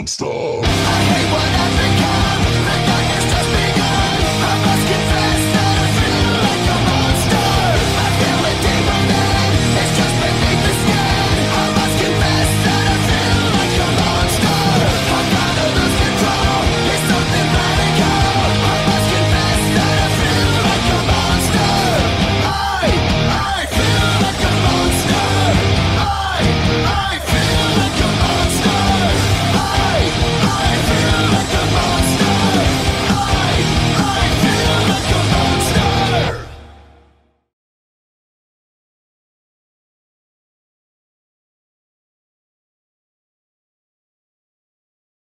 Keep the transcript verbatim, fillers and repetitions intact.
Monster.